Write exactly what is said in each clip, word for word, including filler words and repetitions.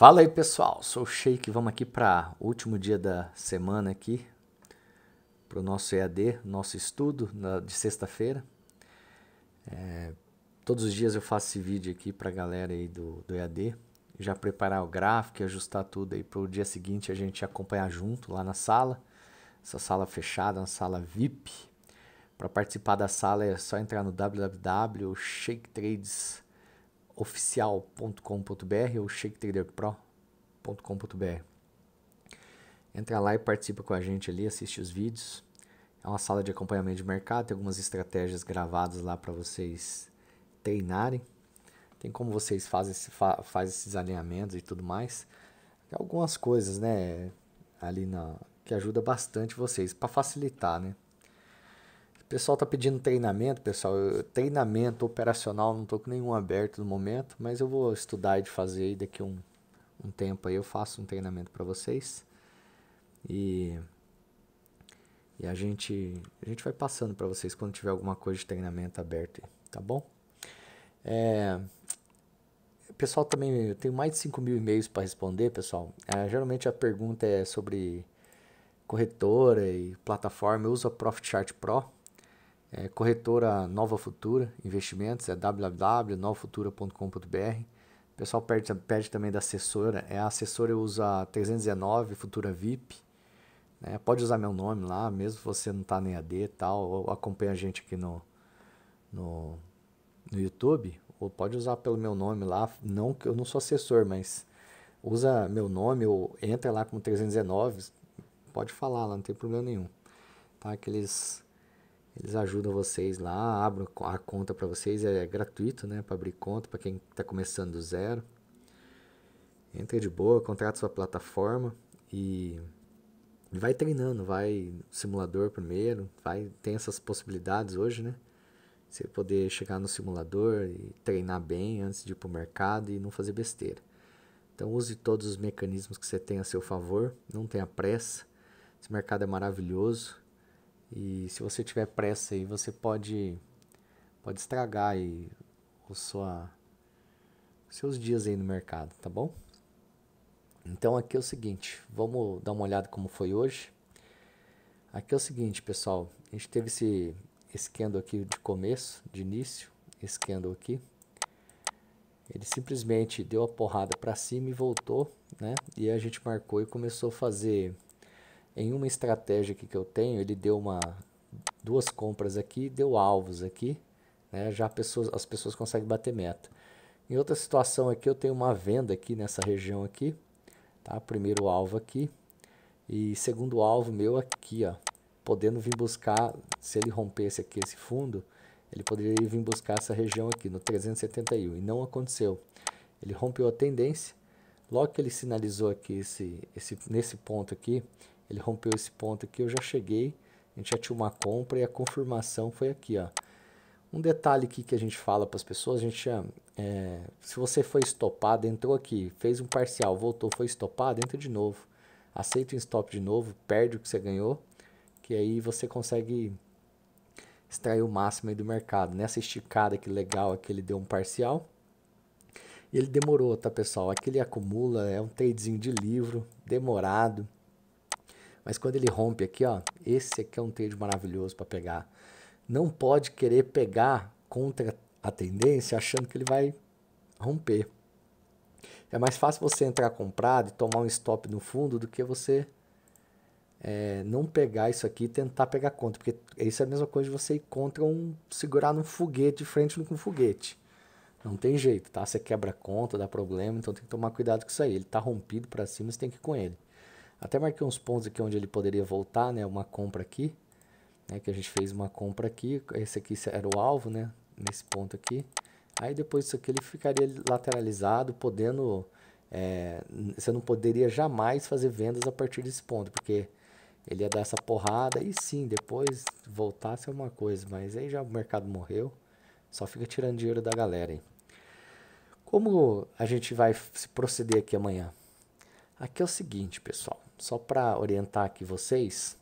Fala aí pessoal, sou o Sheik, vamos aqui para o último dia da semana aqui, para o nosso E A D, nosso estudo na, de sexta-feira. É, todos os dias eu faço esse vídeo aqui para a galera aí do, do E A D, já preparar o gráfico e ajustar tudo aí para o dia seguinte a gente acompanhar junto lá na sala, essa sala fechada, uma sala V I P. Para participar da sala é só entrar no w w w ponto sheik trades ponto com ponto b r oficial ponto com ponto b r ou shake trader pro ponto com ponto b r. Entra lá e participa com a gente ali, assiste os vídeos. É uma sala de acompanhamento de mercado, tem algumas estratégias gravadas lá para vocês treinarem. Tem como vocês fazem fa faz esses alinhamentos e tudo mais. Tem algumas coisas, né, ali na que ajuda bastante vocês para facilitar, né? O pessoal tá pedindo treinamento, pessoal, eu, treinamento operacional, não tô com nenhum aberto no momento, mas eu vou estudar e de fazer e daqui um, um tempo aí eu faço um treinamento para vocês e, e a, gente, a gente vai passando para vocês quando tiver alguma coisa de treinamento aberto, tá bom? É, pessoal, também eu tenho mais de cinco mil e-mails para responder, pessoal. É, geralmente a pergunta é sobre corretora e plataforma. Eu uso a ProfitChart Pro. É, corretora Nova Futura, investimentos, é w w w ponto nova futura ponto com ponto b r. O pessoal pede, pede também da assessora, é a assessora eu uso a trezentos e dezenove, Futura V I P, né? Pode usar meu nome lá, mesmo se você não está na E A D e tal, ou acompanha a gente aqui no, no, no YouTube, ou pode usar pelo meu nome lá, não que eu não sou assessor, mas usa meu nome ou entra lá como trezentos e dezenove, pode falar lá, não tem problema nenhum, tá? Aqueles... Eles ajudam vocês lá, abram a conta para vocês, é gratuito, né, para abrir conta, para quem está começando do zero. Entre de boa, contrata sua plataforma e vai treinando, vai no simulador primeiro, vai, tem essas possibilidades hoje, né? Você poder chegar no simulador e treinar bem antes de ir para o mercado e não fazer besteira. Então use todos os mecanismos que você tem a seu favor, não tenha pressa, esse mercado é maravilhoso. E se você tiver pressa aí, você pode, pode estragar aí o sua, seus dias aí no mercado, tá bom? Então aqui é o seguinte, vamos dar uma olhada como foi hoje. Aqui é o seguinte, pessoal, a gente teve esse, esse candle aqui de começo, de início, esse candle aqui. Ele simplesmente deu a porrada para cima e voltou, né? E a gente marcou e começou a fazer... Em uma estratégia aqui que eu tenho, ele deu uma, duas compras aqui, deu alvos aqui, né? Já pessoas, as pessoas conseguem bater meta. Em outra situação aqui, eu tenho uma venda aqui nessa região aqui, tá? Primeiro alvo aqui e segundo alvo meu aqui, ó, podendo vir buscar, se ele rompesse aqui esse fundo, ele poderia vir buscar essa região aqui no trezentos e setenta e um e não aconteceu. Ele rompeu a tendência, logo que ele sinalizou aqui, esse, esse, nesse ponto aqui, ele rompeu esse ponto aqui, eu já cheguei, a gente já tinha uma compra e a confirmação foi aqui, ó. Um detalhe aqui que a gente fala para as pessoas, a gente chama, é, se você foi estopado, entrou aqui, fez um parcial, voltou, foi estopado, entra de novo. Aceita o stop de novo, perde o que você ganhou, que aí você consegue extrair o máximo aí do mercado. Nessa esticada que legal aqui, ele deu um parcial. E ele demorou, tá pessoal? Aqui ele acumula, é um tradezinho de livro, demorado. Mas quando ele rompe aqui, ó, esse aqui é um trade maravilhoso para pegar. Não pode querer pegar contra a tendência achando que ele vai romper. É mais fácil você entrar comprado e tomar um stop no fundo do que você é, não pegar isso aqui e tentar pegar contra. Porque isso é a mesma coisa de você ir contra um, segurar num foguete, de frente com um foguete. Não tem jeito, tá? Você quebra conta, dá problema, então tem que tomar cuidado com isso aí. Ele tá rompido para cima, você tem que ir com ele. Até marquei uns pontos aqui onde ele poderia voltar, né? Uma compra aqui, né? Que a gente fez uma compra aqui. Esse aqui era o alvo, né? Nesse ponto aqui. Aí depois disso aqui ele ficaria lateralizado, podendo... É, você não poderia jamais fazer vendas a partir desse ponto, porque ele ia dar essa porrada e sim, depois voltasse é uma coisa. Mas aí já o mercado morreu, só fica tirando dinheiro da galera, hein? Como a gente vai se proceder aqui amanhã? Aqui é o seguinte, pessoal, só para orientar aqui vocês,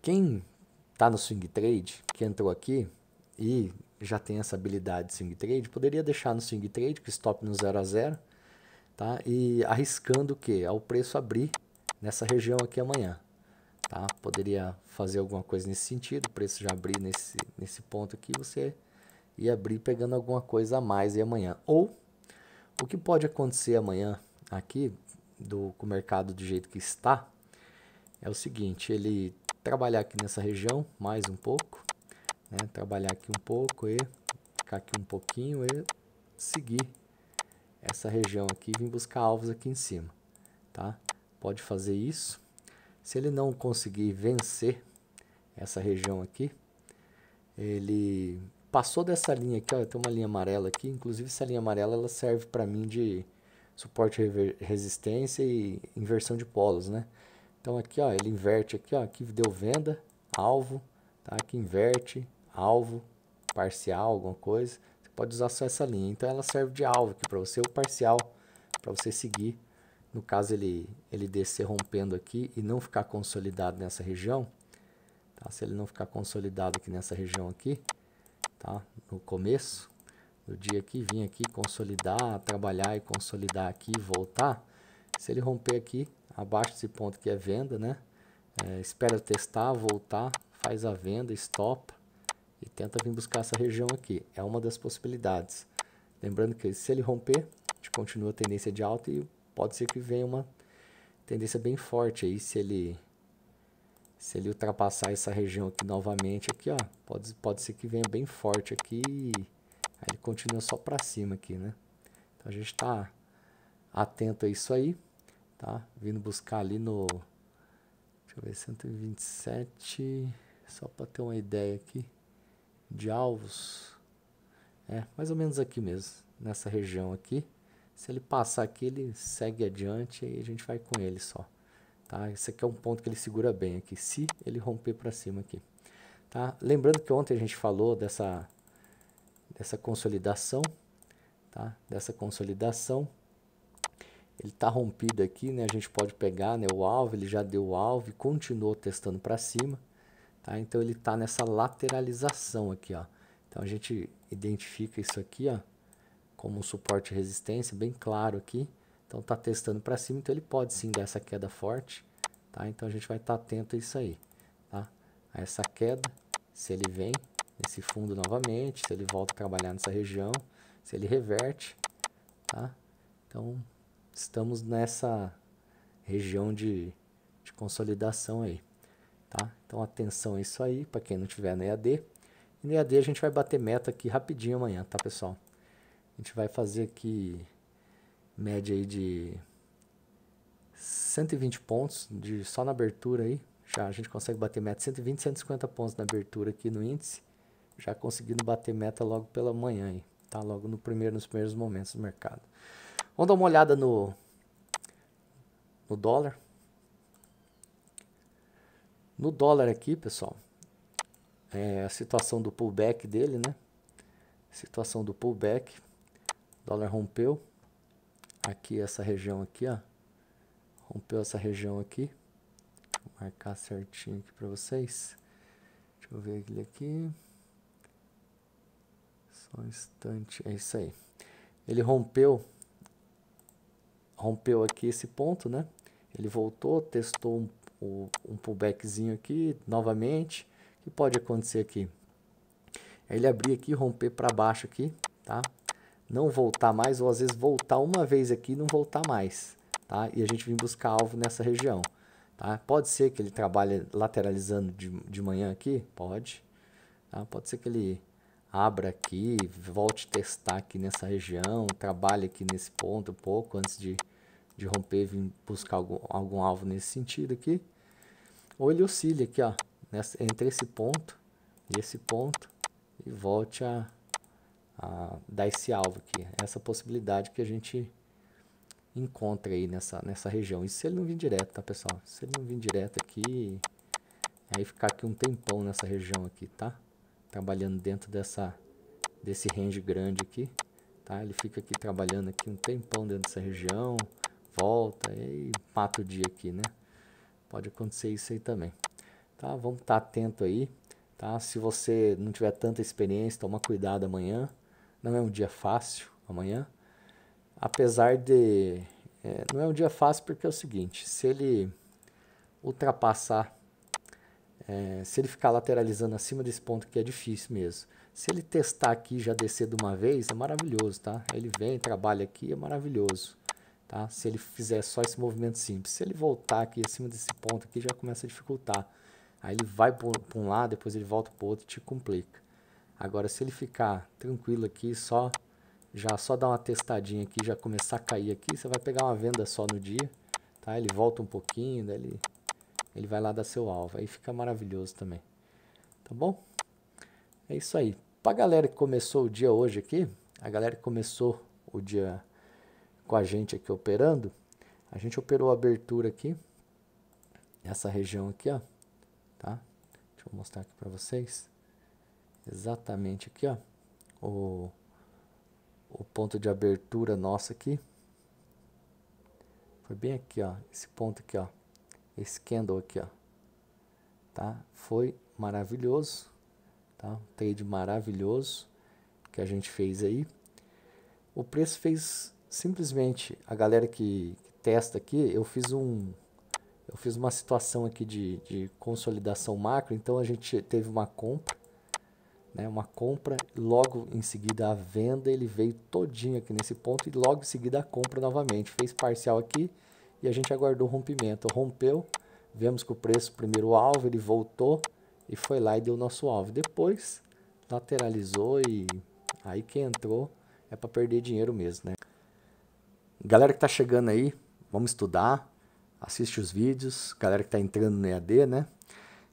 quem está no swing trade, que entrou aqui e já tem essa habilidade de swing trade, poderia deixar no swing trade, com stop no zero a zero, tá? E arriscando o que? Ao preço abrir nessa região aqui amanhã, tá? Poderia fazer alguma coisa nesse sentido, o preço já abrir nesse, nesse ponto aqui, você ia abrir pegando alguma coisa a mais e amanhã. Ou o que pode acontecer amanhã aqui, do, com o mercado do jeito que está, é o seguinte, ele trabalhar aqui nessa região mais um pouco, né? Trabalhar aqui um pouco e ficar aqui um pouquinho e seguir essa região aqui, vim buscar alvos aqui em cima, tá? Pode fazer isso. Se ele não conseguir vencer essa região aqui, ele passou dessa linha aqui, ó, tem uma linha amarela aqui, inclusive essa linha amarela ela serve para mim de suporte, resistência e inversão de polos, né? Então aqui, ó, ele inverte aqui, ó, aqui deu venda, alvo, tá? Aqui inverte, alvo, parcial, alguma coisa. Você pode usar só essa linha, então ela serve de alvo aqui para você, o parcial, para você seguir. No caso ele, ele descer rompendo aqui e não ficar consolidado nessa região, tá? Se ele não ficar consolidado aqui nessa região aqui, tá? No começo do dia aqui, vim aqui consolidar, trabalhar e consolidar aqui e voltar, se ele romper aqui, abaixo desse ponto que é venda, né? É, espera testar, voltar, faz a venda, stop e tenta vir buscar essa região aqui. É uma das possibilidades. Lembrando que se ele romper, a gente continua a tendência de alta e pode ser que venha uma tendência bem forte aí, se ele se ele ultrapassar essa região aqui novamente aqui, ó, pode pode ser que venha bem forte aqui, aí ele continua só para cima aqui, né? Então a gente está atento a isso aí, tá? Vindo buscar ali no, deixa eu ver, cento e vinte e sete, só para ter uma ideia aqui de alvos. É, mais ou menos aqui mesmo, nessa região aqui. Se ele passar aqui, ele segue adiante e a gente vai com ele só, tá? Esse aqui é um ponto que ele segura bem aqui, se ele romper para cima aqui, tá? Lembrando que ontem a gente falou dessa, dessa consolidação, tá? Dessa consolidação, ele está rompido aqui, né? A gente pode pegar, né, o alvo, ele já deu o alvo e continuou testando para cima, tá? Então ele está nessa lateralização aqui, ó. Então a gente identifica isso aqui, ó, como um suporte e resistência, bem claro aqui. Então está testando para cima, então ele pode sim dar essa queda forte, tá? Então a gente vai estar tá atento a isso aí, tá? A essa queda, se ele vem nesse fundo novamente, se ele volta a trabalhar nessa região, se ele reverte, tá? Então estamos nessa região de, de consolidação aí, tá? Então atenção a isso aí, para quem não tiver na E A D. E na E A D a gente vai bater meta aqui rapidinho amanhã, tá, pessoal? A gente vai fazer aqui média aí de cento e vinte pontos de, só na abertura aí. Já a gente consegue bater meta de cento e vinte, cento e cinquenta pontos na abertura aqui no índice. Já conseguindo bater meta logo pela manhã aí, tá? Logo no primeiro, nos primeiros momentos do mercado. Vamos dar uma olhada no, no dólar. No dólar aqui, pessoal, é a situação do pullback dele, né? Situação do pullback. Dólar rompeu aqui essa região aqui, ó, rompeu essa região aqui. Vou marcar certinho aqui para vocês, deixa eu ver ele aqui, só um instante, é isso aí, ele rompeu, rompeu aqui esse ponto, né? Ele voltou, testou um, um, um pullbackzinho aqui novamente. O que pode acontecer aqui? Ele abrir aqui, romper para baixo aqui, tá? Não voltar mais, ou às vezes voltar uma vez aqui e não voltar mais, tá? E a gente vem buscar alvo nessa região, tá? Pode ser que ele trabalhe lateralizando de, de manhã aqui, pode, tá? Pode ser que ele abra aqui, volte testar aqui nessa região, trabalhe aqui nesse ponto um pouco antes de, de romper, vir buscar algum, algum alvo nesse sentido aqui. Ou ele oscile aqui, ó, nessa, entre esse ponto e esse ponto, e volte a, a dar esse alvo aqui. Essa possibilidade que a gente encontra aí nessa, nessa região. E se ele não vir direto, tá, pessoal? Se ele não vir direto aqui, aí ficar aqui um tempão nessa região aqui, tá? Trabalhando dentro dessa, desse range grande aqui, tá? Ele fica aqui trabalhando aqui um tempão dentro dessa região, volta e mata o dia aqui, né? Pode acontecer isso aí também, tá? Vamos estar atento aí. Tá? Se você não tiver tanta experiência, toma cuidado amanhã. Não é um dia fácil amanhã. apesar de... É, não é um dia fácil porque é o seguinte, se ele ultrapassar, é, se ele ficar lateralizando acima desse ponto que é difícil mesmo, se ele testar aqui e já descer de uma vez, é maravilhoso, tá? Ele vem, trabalha aqui, é maravilhoso, tá? Se ele fizer só esse movimento simples, se ele voltar aqui acima desse ponto aqui, já começa a dificultar. Aí ele vai para um lado, depois ele volta para o outro e te complica. Agora, se ele ficar tranquilo aqui, só... já só dar uma testadinha aqui, já começar a cair aqui, você vai pegar uma venda só no dia, tá? Ele volta um pouquinho, daí ele, ele vai lá dar seu alvo, aí fica maravilhoso também, tá bom? É isso aí. Pra galera que começou o dia hoje aqui, a galera que começou o dia com a gente aqui operando, a gente operou a abertura aqui, nessa região aqui, ó, tá? Deixa eu mostrar aqui pra vocês, exatamente aqui, ó, o... o ponto de abertura nosso aqui, foi bem aqui, ó, esse ponto aqui, ó, esse candle aqui, ó, tá? Foi maravilhoso, tá? Um trade maravilhoso que a gente fez aí. O preço fez simplesmente, a galera que, que testa aqui, eu fiz um, eu fiz uma situação aqui de, de consolidação macro, então a gente teve uma compra, né, uma compra, logo em seguida a venda, ele veio todinho aqui nesse ponto e logo em seguida a compra novamente, fez parcial aqui e a gente aguardou o rompimento, rompeu, vemos que o preço, primeiro alvo, ele voltou e foi lá e deu nosso alvo, depois lateralizou e aí que entrou é para perder dinheiro mesmo, né? Galera que tá chegando aí, vamos estudar, assiste os vídeos, galera que tá entrando no E A D, né?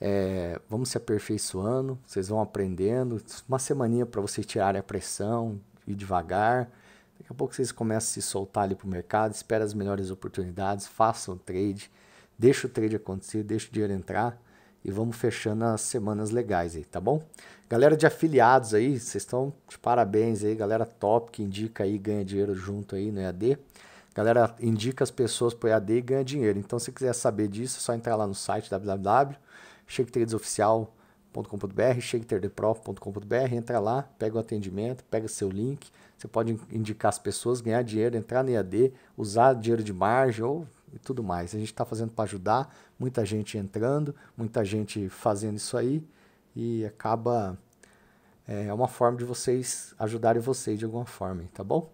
É, vamos se aperfeiçoando, vocês vão aprendendo, uma semaninha para vocês tirarem a pressão, ir devagar, daqui a pouco vocês começam a se soltar ali para o mercado, esperem as melhores oportunidades, façam o trade, deixa o trade acontecer, deixa o dinheiro entrar e vamos fechando as semanas legais aí, tá bom? Galera de afiliados aí, vocês estão de parabéns aí, galera top que indica aí, ganha dinheiro junto aí no E A D. Galera, indica as pessoas para o E A D e ganha dinheiro, então se quiser saber disso, é só entrar lá no site www shake trades oficial ponto com ponto br, shake trade pro ponto com ponto br, entra lá, pega o atendimento, pega seu link, você pode indicar as pessoas, ganhar dinheiro, entrar no E A D, usar dinheiro de margem ou e tudo mais. A gente está fazendo para ajudar, muita gente entrando, muita gente fazendo isso aí e acaba, é uma forma de vocês ajudarem vocês de alguma forma, tá bom?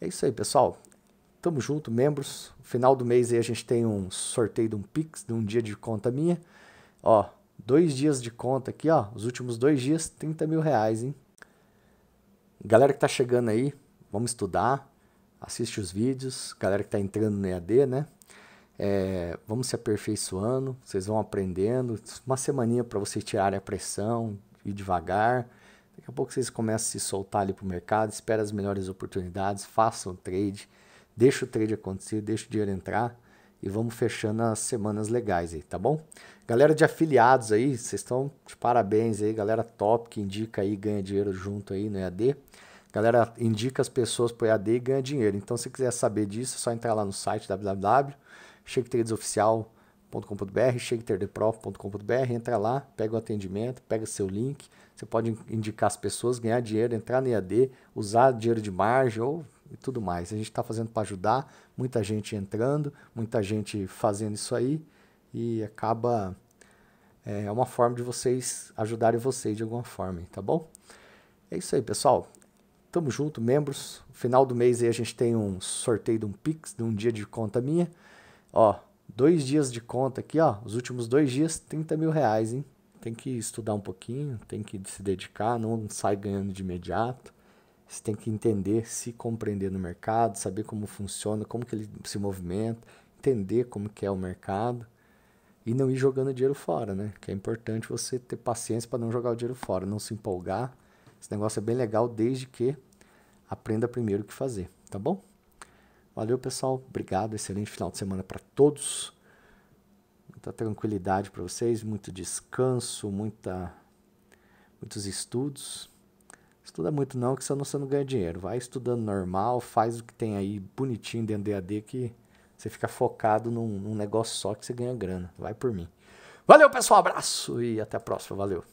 É isso aí, pessoal. Tamo junto, membros. No final do mês aí a gente tem um sorteio de um Pix, de um dia de conta minha. Ó, dois dias de conta aqui, ó, os últimos dois dias, trinta mil reais, hein? Galera que tá chegando aí, vamos estudar, assiste os vídeos, galera que tá entrando no E A D, né? É, vamos se aperfeiçoando, vocês vão aprendendo, uma semaninha para vocês tirarem a pressão, ir devagar, daqui a pouco vocês começam a se soltar ali pro mercado, esperem as melhores oportunidades, façam o trade, deixa o trade acontecer, deixa o dinheiro entrar, e vamos fechando as semanas legais aí, tá bom? Galera de afiliados aí, vocês estão de parabéns aí, galera top que indica aí, ganha dinheiro junto aí no E A D. Galera, indica as pessoas para o E A D e ganha dinheiro. Então, se quiser saber disso, é só entrar lá no site www shake trades oficial ponto com ponto br, shake trade pro ponto com ponto br, entra lá, pega o atendimento, pega seu link, você pode indicar as pessoas, ganhar dinheiro, entrar no E A D, usar dinheiro de margem ou... e tudo mais. A gente está fazendo para ajudar, muita gente entrando, muita gente fazendo isso aí e acaba, é uma forma de vocês ajudarem vocês de alguma forma, tá bom? É isso aí, pessoal. Tamo junto, membros. No final do mês aí a gente tem um sorteio de um Pix, de um dia de conta minha. Ó, dois dias de conta aqui, ó, os últimos dois dias, trinta mil reais, hein? Tem que estudar um pouquinho, tem que se dedicar, não sai ganhando de imediato. Você tem que entender, se compreender no mercado, saber como funciona, como que ele se movimenta, entender como que é o mercado e não ir jogando dinheiro fora, né? Que é importante você ter paciência para não jogar o dinheiro fora, não se empolgar. Esse negócio é bem legal desde que aprenda primeiro o que fazer, tá bom? Valeu, pessoal. Obrigado. Excelente final de semana para todos. Muita tranquilidade para vocês, muito descanso, muita, muitos estudos. Estuda muito não, que senão você não ganha dinheiro. Vai estudando normal, faz o que tem aí bonitinho dentro do E A D que você fica focado num, num negócio só que você ganha grana. Vai por mim. Valeu, pessoal. Abraço e até a próxima. Valeu.